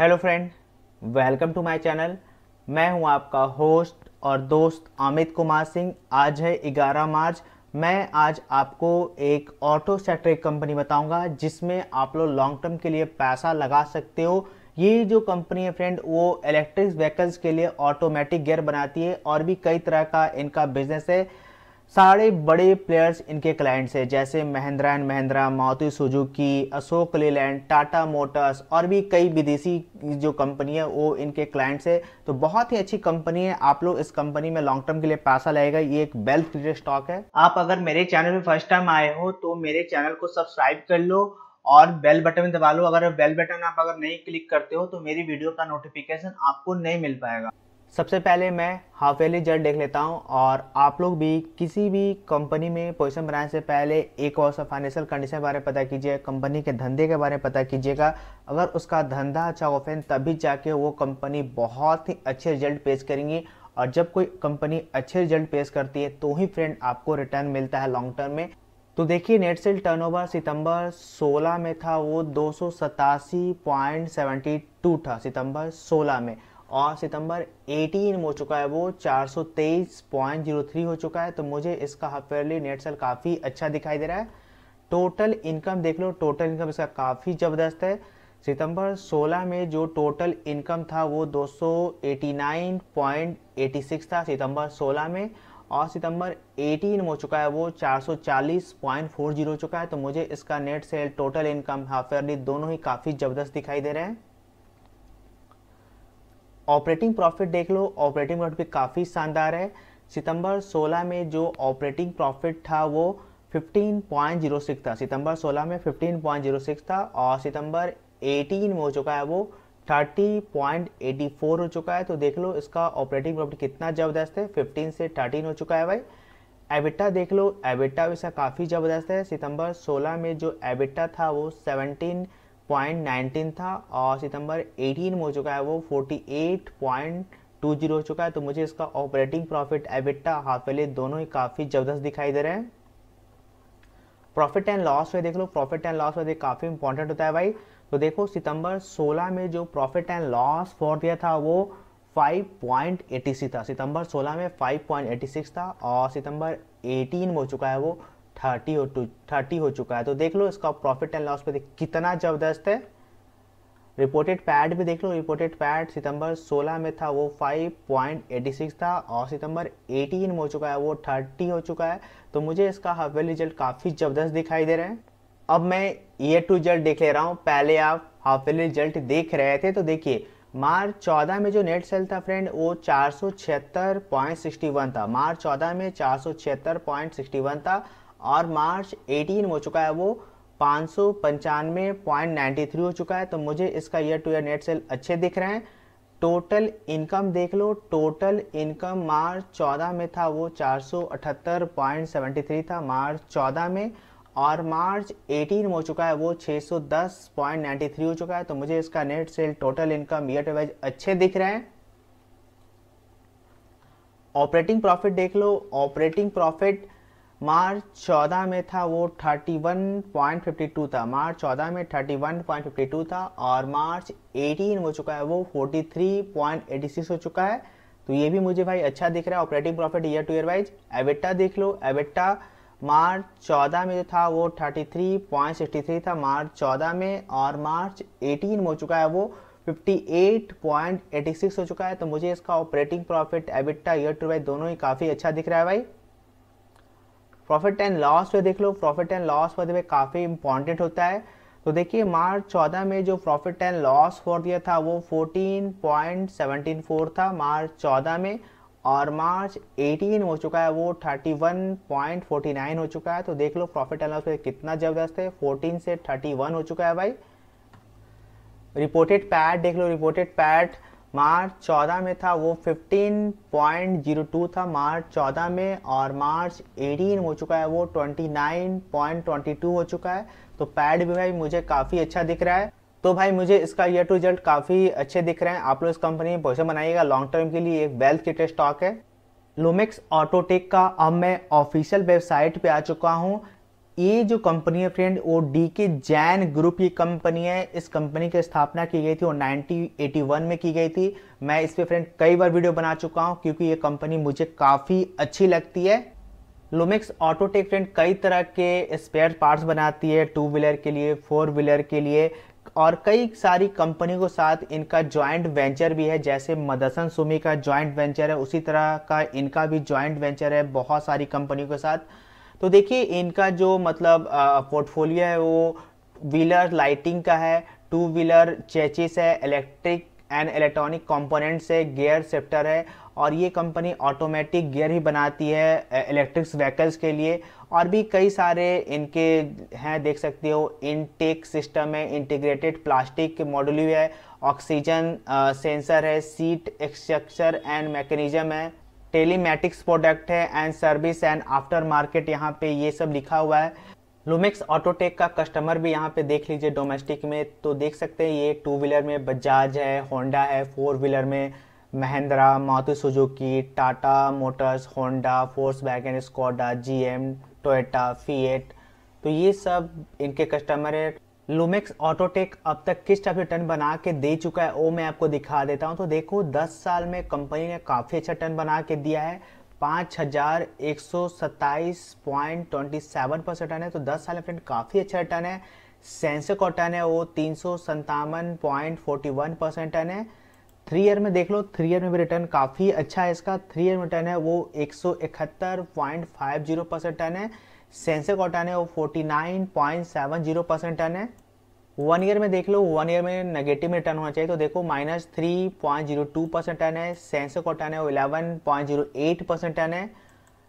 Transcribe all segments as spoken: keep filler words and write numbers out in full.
Hello friend, welcome to my channel. मैं हूं आपका होस्ट और दोस्त अमित कुमार सिंह। आज है ग्यारह मार्च। मैं आज आपको एक ऑटो सेक्टर कंपनी बताऊंगा जिसमें आप लोग लॉन्ग टर्म के लिए पैसा लगा सकते हो। ये जो कंपनी है फ्रेंड, वो इलेक्ट्रिक व्हीकल्स के लिए ऑटोमेटिक गियर बनाती है और भी कई तरह का इनका बिजनेस है। सारे बड़े प्लेयर्स इनके क्लाइंट्स हैं, जैसे Mahindra and Mahindra, Maruti Suzuki, Ashok Leyland, Tata motors और भी कई विदेशी जो कंपनी है वो इनके क्लाइंट्स है। तो बहुत ही अच्छी कंपनी है, आप लोग इस कंपनी में लॉन्ग टर्म के लिए पैसा लगेगा। ये एक वेल्थ क्रिएटर स्टॉक है। आप अगर मेरे चैनल में फर्स्ट टाइम आए हो तो मेरे चैनल को सब्सक्राइब कर लो और बेल बटन दबा लो। अगर बेल बटन आप अगर नहीं क्लिक करते हो तो मेरी वीडियो का नोटिफिकेशन आपको नहीं मिल पाएगा। सबसे पहले मैं हाफ ईयरली रिजल्ट देख लेता हूं और आप लोग भी किसी भी कंपनी में पोजीशन बनाने से पहले एक और सा फाइनेंशियल कंडीशन के बारे में पता कीजिए, कंपनी के धंधे के बारे में पता कीजिएगा। अगर उसका धंधा अच्छा हो फ्रेंड, तभी जाके वो कंपनी बहुत ही अच्छे रिजल्ट पेश करेंगी। और जब कोई कंपनी अच्छे रिजल्ट पेश करती है तो ही फ्रेंड आपको रिटर्न मिलता है लॉन्ग टर्म में। तो देखिए, नेट सेल टर्नओवर सितंबर सोलह में था, वो दो सौ सतासी पॉइंट सेवेंटी टू था सितंबर सोलह में, और सितंबर अठारह में हो चुका है वो चार सौ तेईस पॉइंट ज़ीरो थ्री हो चुका है। तो मुझे इसका हाफ ईयरली नेट सेल काफ़ी अच्छा दिखाई दे रहा है। टोटल इनकम देख लो, टोटल इनकम इसका काफ़ी ज़बरदस्त है। सितंबर सोलह में जो टोटल इनकम था वो दो सौ नवासी पॉइंट छियासी था सितंबर सोलह में, और सितंबर अठारह में हो चुका है वो चार सौ चालीस पॉइंट चार ज़ीरो हो चुका है। तो मुझे इसका net sale, total income, half yearly दोनों ही काफ़ी ज़बरदस्त दिखाई दे रहे हैं। ऑपरेटिंग प्रॉफिट देख लो, ऑपरेटिंग प्रॉफिट भी काफ़ी शानदार है। सितंबर सोलह में जो ऑपरेटिंग प्रॉफिट था वो पंद्रह पॉइंट ज़ीरो सिक्स था, सितंबर सोलह में पंद्रह पॉइंट ज़ीरो सिक्स था, और सितंबर अठारह में हो चुका है वो तीस पॉइंट चौरासी हो चुका है। तो देख लो इसका ऑपरेटिंग प्रॉफिट कितना ज़बरदस्त है, पंद्रह से तेरह हो चुका है भाई। एबिटा देख लो, एबिटा भी इसका काफ़ी ज़बरदस्त है। सितंबर सोलह में जो एबिटा था वो सत्रह पॉइंट उन्नीस था, और सितंबर अठारह में हो चुका है वो अड़तालीस पॉइंट बीस हो चुका है। तो मुझे इसका operating profit, EBITDA, half yearly दोनों ही काफ़ी ज़बरदस्त दिखाई दे रहे हैं। प्रॉफिट एंड लॉस में देख लो, प्रॉफिट एंड लॉस में काफ़ी इंपॉर्टेंट होता है भाई। तो देखो, सितंबर सोलह में जो प्रॉफिट एंड लॉस फॉर दिया था वो पाँच पॉइंट छियासी था, सितंबर सोलह में पाँच पॉइंट छियासी था, और सितंबर अठारह में हो चुका है वो थर्टी हो टू थर्टी हो चुका है। तो देख लो इसका प्रॉफिट एंड लॉस पे कितना ज़बरदस्त है। रिपोर्टेड पैड भी देख लो, रिपोर्टेड पैड सितंबर सोलह में था वो पाँच पॉइंट छियासी था, और सितंबर अठारह में हो चुका है वो तीस हो चुका है। तो मुझे इसका हाफ ईयरली रिजल्ट काफ़ी ज़बरदस्त दिखाई दे रहे हैं। अब मैं ईयर टू रिजल्ट देख ले रहा हूँ, पहले आप हाफ ईयरली रिजल्ट देख रहे थे। तो देखिए, मार्च चौदह में जो नेट सेल था फ्रेंड वो चार सौ छिहत्तर पॉइंट सिक्सटी वन था, मार्च चौदह में चार सौ छिहत्तर पॉइंट सिक्सटी वन था, और मार्च अठारह में हो चुका है वो पाँच सौ पंचानवे पॉइंट नाइन्टी थ्री हो चुका है। तो मुझे इसका year to year net sale अच्छे दिख रहे हैं। टोटल इनकम देख लो, टोटल इनकम मार्च चौदह में था वो चार सौ अठहत्तर पॉइंट सेवेंटी थ्री था मार्च चौदह में, और मार्च अठारह में हो चुका है वो छः सौ दस पॉइंट नाइन्टी थ्री हो चुका है। तो मुझे इसका net sale, total income, year to wise अच्छे दिख रहे हैं। ऑपरेटिंग प्रॉफिट देख लो, ऑपरेटिंग प्रॉफिट मार्च चौदह में था वो इकतीस पॉइंट बावन था, मार्च चौदह में इकतीस पॉइंट बावन था, और मार्च अठारह में हो चुका है वो तैंतालीस पॉइंट छियासी हो चुका है। तो ये भी मुझे भाई अच्छा दिख रहा है, operating profit year to year wise. EBITDA देख लो, एबिटा मार्च चौदह में जो था वो तैंतीस पॉइंट तिरसठ था मार्च चौदह में, और मार्च अठारह में हो चुका है वो अट्ठावन पॉइंट छियासी हो चुका है। तो मुझे इसका operating profit, EBITDA, year to wise दोनों ही काफ़ी अच्छा दिख रहा है भाई। प्रॉफिट एंड लॉस पे देख लो, प्रॉफिट एंड लॉस पे काफ़ी इंपॉर्टेंट होता है। तो देखिए, मार्च चौदह में जो प्रॉफिट एंड लॉस फॉर दिया था वो चौदह पॉइंट सत्रह चार था मार्च चौदह में, और मार्च अठारह में हो चुका है वो इकतीस पॉइंट उनचास हो चुका है। तो देख लो प्रॉफिट एंड लॉस पे कितना ज़बरदस्त है, चौदह से इकतीस हो चुका है भाई। रिपोर्टेड पैट देख लो, रिपोर्टेड पैट मार्च चौदह में था वो पंद्रह पॉइंट ज़ीरो दो था मार्च चौदह में, और मार्च अठारह में हो चुका है वो उनतीस पॉइंट बाईस हो चुका है। तो पैड भी भाई मुझे काफ़ी अच्छा दिख रहा है। तो भाई मुझे इसका ईयर टू रिजल्ट काफ़ी अच्छे दिख रहे हैं। आप लोग इस कंपनी में पैसा बनाइएगा, लॉन्ग टर्म के लिए एक वेल्थ क्रिएटर स्टॉक है। लुमैक्स ऑटोटेक का अब मैं ऑफिशियल वेबसाइट पर आ चुका हूँ। ये जो कंपनी है फ्रेंड वो डी के जैन ग्रुप की कंपनी है। इस कंपनी की स्थापना की गई थी और नाइनटीन एटी वन में की गई थी। मैं इस पे फ्रेंड कई बार वीडियो बना चुका हूँ क्योंकि ये कंपनी मुझे काफ़ी अच्छी लगती है। लुमैक्स ऑटोटेक फ्रेंड कई तरह के स्पेयर पार्ट्स बनाती है, टू व्हीलर के लिए, फोर व्हीलर के लिए, और कई सारी कंपनी के साथ इनका जॉइंट वेंचर भी है। जैसे मदरसन सुमी का जॉइंट वेंचर है, उसी तरह का इनका भी जॉइंट वेंचर है बहुत सारी कंपनियों के साथ। तो देखिए इनका जो मतलब पोर्टफोलियो है वो व्हीलर लाइटिंग का है, टू व्हीलर चेचिस है, इलेक्ट्रिक एंड इलेक्ट्रॉनिक कंपोनेंट्स है, गियर शिफ्टर है, और ये कंपनी ऑटोमेटिक गियर ही बनाती है इलेक्ट्रिक्स व्हीकल्स के लिए। और भी कई सारे इनके हैं, देख सकते हो इनटेक सिस्टम है, इंटीग्रेटेड प्लास्टिक मॉड्यूल है, ऑक्सीजन सेंसर है, सीट स्ट्रक्चर एंड मैकेनिज्म है, टेलीमेटिक्स प्रोडक्ट है and service and after market, यहाँ पे ये सब लिखा हुआ है। लुमैक्स ऑटोटेक का कस्टमर भी यहाँ पे देख लीजिए डोमेस्टिक में, तो देख सकते हैं ये टू व्हीलर में बजाज है, होंडा है, फोर व्हीलर में Mahindra, Maruti Suzuki, Tata motors, Honda, फोर्सवैगन, स्कोडा, जीएम, टोयोटा, फिएट, तो ये सब इनके कस्टमर है। लुमैक्स ऑटोटेक अब तक किस टाइप के टन बना के दे चुका है वो मैं आपको दिखा देता हूं। तो देखो दस साल में कंपनी ने काफ़ी अच्छा टन बना के दिया है, पाँच हज़ार एक सौ सत्ताईस पॉइंट ट्वेंटी सेवन परसेंट टन है, तो दस साल में फ्रेंड काफ़ी अच्छा टन है। सेंसेक्स का टन है वो तीन सौ संतावन पॉइंट फोर्टी वन परसेंट टन है। थ्री ईयर में देख लो, थ्री ईयर में भी रिटर्न काफ़ी अच्छा है इसका, थ्री ईयर में टन है वो एक सौ इकहत्तर पॉइंट फाइव जीरो परसेंट टन है। सेंसेक्स का टन है वो उनचास पॉइंट सत्तर परसेंट टन है। वन ईयर में देख लो, वन ईयर में नेगेटिव में टन होना चाहिए, तो देखो माइनस तीन पॉइंट शून्य दो परसेंट टन है। सेंसेक्स का टन है वो ग्यारह पॉइंट शून्य आठ परसेंट टन है।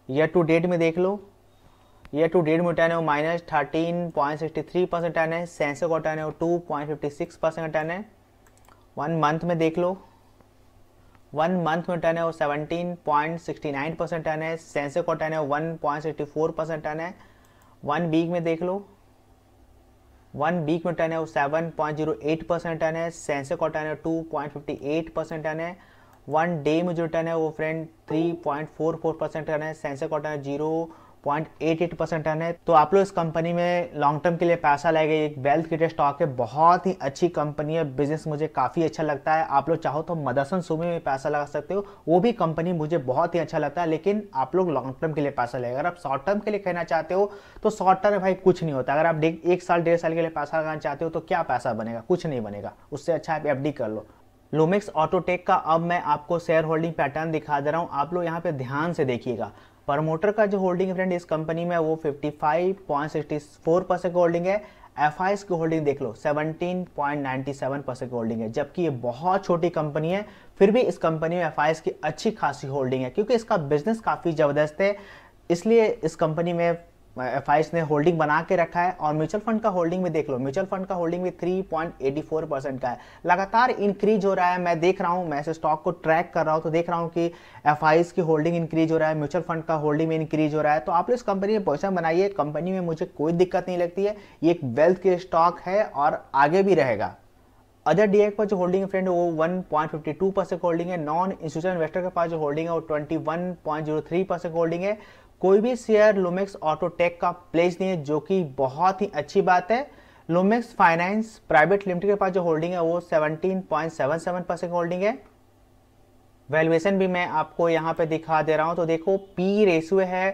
ईयर टू डेट में देख लो, ईयर टू डेट में टन है वो माइनस तेरह पॉइंट तिरसठ परसेंट टन है। सेंसेक्स का टन है वो दो पॉइंट छप्पन छह परसेंट टन है। वन मंथ में देख लो, वन मंथ में टन है वो सत्रह पॉइंट उनहत्तर परसेंट टन है। सेंसेक्स का टन है एक पॉइंट चौंसठ परसेंट टन है। वन वीक में देख लो, वन वीक में टन है वो सात पॉइंट शून्य आठ परसेंट टन है। सेंसेक्स का टन है दो पॉइंट पाँच आठ परसेंट टन है। वन डे में जो टन है वो फ्रेंड तीन पॉइंट चार चार परसेंट टन है। सेंसेक्स का टन है शून्य पॉइंट आठ आठ परसेंट टन है। तो आप लोग इस कंपनी में लॉन्ग टर्म के लिए पैसा लगाइए, एक वेल्थ क्रिएटेड स्टॉक है, बहुत ही अच्छी कंपनी है, बिजनेस मुझे काफ़ी अच्छा लगता है। आप लोग चाहो तो मदरसन सुमी में पैसा लगा सकते हो, वो भी कंपनी मुझे बहुत ही अच्छा लगता है, लेकिन आप लोग लॉन्ग टर्म के लिए पैसा लगाइए। अगर आप शॉर्ट टर्म के लिए कहना चाहते हो तो शॉर्ट टर्म भाई कुछ नहीं होता। अगर आप एक साल डेढ़ साल के लिए पैसा लगाना चाहते हो तो क्या पैसा बनेगा, कुछ नहीं बनेगा, उससे अच्छा आप एफ डी कर लो। लुमैक्स ऑटोटेक का अब मैं आपको शेयर होल्डिंग पैटर्न दिखा दे रहा हूँ, आप लोग यहाँ पे ध्यान से देखिएगा। प्रमोटर का जो होल्डिंग है फ्रेंड इस कंपनी में वो पचपन पॉइंट छह चार परसेंट की होल्डिंग है। एफ आई एस की होल्डिंग देख लो सत्रह पॉइंट नौ सात परसेंट की होल्डिंग है, जबकि ये बहुत छोटी कंपनी है, फिर भी इस कंपनी में एफ आई एस की अच्छी खासी होल्डिंग है क्योंकि इसका बिजनेस काफ़ी ज़बरदस्त है, इसलिए इस कंपनी में एफ आई एस ने होल्डिंग बना के रखा है। और म्यूचुअल फंड का होल्डिंग भी देख लो, म्यूचुअल फंड का होल्डिंग भी तीन पॉइंट आठ चार परसेंट का है, लगातार इंक्रीज हो रहा है। मैं देख रहा हूँ, मैं इस स्टॉक को ट्रैक कर रहा हूँ तो देख रहा हूँ कि एफ आई एस की होल्डिंग इंक्रीज हो रहा है, म्यूचुअल फंड का होल्डिंग भी इंक्रीज हो रहा है। तो आप लोग इस कंपनी में पैसा बनाइए, कंपनी में मुझे कोई दिक्कत नहीं लगती है, ये एक वेल्थ के स्टॉक है और आगे भी रहेगा। अदर डीएक पर जो होल्डिंग है फ्रेंड वो वन पॉइंट पाँच दो परसेंट होल्डिंग है। नॉन इंस्टीट्यूशनल इन्वेस्टर के पास जो होल्डिंग है वो इक्कीस पॉइंट शून्य तीन परसेंट होल्डिंग है। कोई भी शेयर लुमैक्स ऑटोटेक का प्लेस नहीं है, जो कि बहुत ही अच्छी बात है। लुमैक्स फाइनेंस प्राइवेट लिमिटेड के पास जो होल्डिंग है वो सत्रह पॉइंट सत्तर सात परसेंट होल्डिंग है। वैल्यूएशन भी मैं आपको यहाँ पे दिखा दे रहा हूँ, तो देखो पी रेशियो है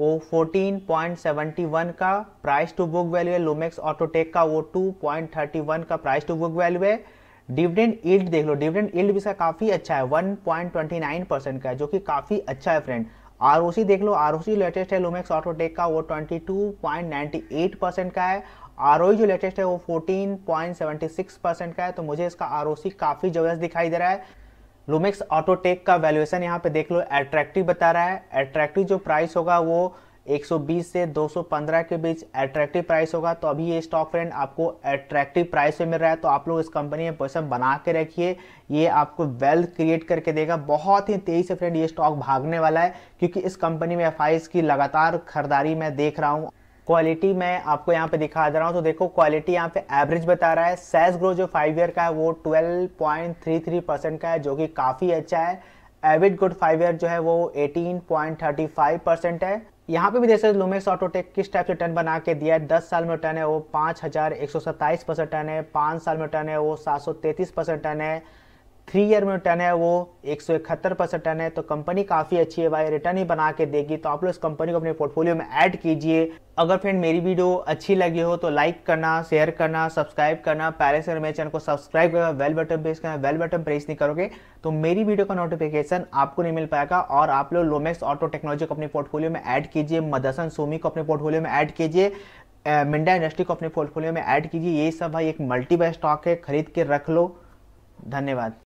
वो चौदह पॉइंट सात एक का प्राइस टू बुक वैल्यू है। लुमैक्स ऑटोटेक का वो दो पॉइंट तीन एक का प्राइस टू बुक वैल्यू है। डिविडेंड यील्ड देख लो, डिविडेंड यील्ड भी इसका काफ़ी अच्छा है, एक पॉइंट दो नौ परसेंट का है, जो कि काफ़ी अच्छा है फ्रेंड। आरओसी देख लो, आरओसी लेटेस्ट है लुमैक्स ऑटोटेक का वो बाईस पॉइंट नौ आठ परसेंट का है। आरओई जो लेटेस्ट है वो चौदह पॉइंट सात छह परसेंट का है, तो मुझे इसका आरओसी काफ़ी जबरदस्त दिखाई दे रहा है। लुमैक्स ऑटोटेक का वैल्यूएशन यहाँ पे देख लो एट्रैक्टिव बता रहा है, एट्रैक्टिव जो प्राइस होगा वो एक सौ बीस से दो सौ पंद्रह के बीच एट्रैक्टिव प्राइस होगा। तो अभी ये स्टॉक फ्रेंड आपको एट्रैक्टिव प्राइस पे मिल रहा है, तो आप लोग इस कंपनी में पैसा बना के रखिए, ये आपको वेल्थ क्रिएट करके देगा। बहुत ही तेज़ी से फ्रेंड ये स्टॉक भागने वाला है क्योंकि इस कंपनी में एफ आई एस की लगातार खरीदारी मैं देख रहा हूँ। क्वालिटी मैं आपको यहाँ पे दिखा दे रहा हूँ, तो देखो क्वालिटी यहाँ पे एवरेज बता रहा है। सेल्स ग्रोथ जो फाइव ईयर का है वो बारह पॉइंट तैंतीस परसेंट का है, जो कि काफ़ी अच्छा है। एबिट गुड फाइव ईयर जो है वो अठारह पॉइंट पैंतीस परसेंट है। यहाँ पे भी देख सकते लुमैक्स ऑटोटेक किस टाइप से टन बना के दिया है। दस साल में टन है वो पाँच हज़ार एक सौ सत्ताईस परसेंट टन है, पाँच साल में टन है वो सात सौ तैंतीस परसेंट टन है, थ्री ईयर में टन है वो एक सौ इकहत्तर परसेंट टन है। तो कंपनी काफ़ी अच्छी है भाई, रिटर्न ही बना के देगी। तो आप लोग इस कंपनी को अपने पोर्टफोलियो में ऐड कीजिए। अगर फ्रेंड मेरी वीडियो अच्छी लगी हो तो लाइक करना, शेयर करना, सब्सक्राइब करना। पहले से मेरे चैनल को सब्सक्राइब करना, बेल बटन प्रेस करना। बेल बटन प्रेस नहीं करोगे तो मेरी वीडियो का नोटिफिकेशन आपको नहीं मिल पाएगा। और आप लोग लुमैक्स ऑटो टेक्नोलॉजी को अपने पोर्टफोलियो में ऐड कीजिए, मदरसन सुमी को अपने पोर्टफोलियो में ऐड कीजिए, मिंडा इंडस्ट्री को अपने पोर्टफोलियो में ऐड कीजिए। ये सब भाई एक मल्टीबाय स्टॉक है, खरीद के रख लो। धन्यवाद।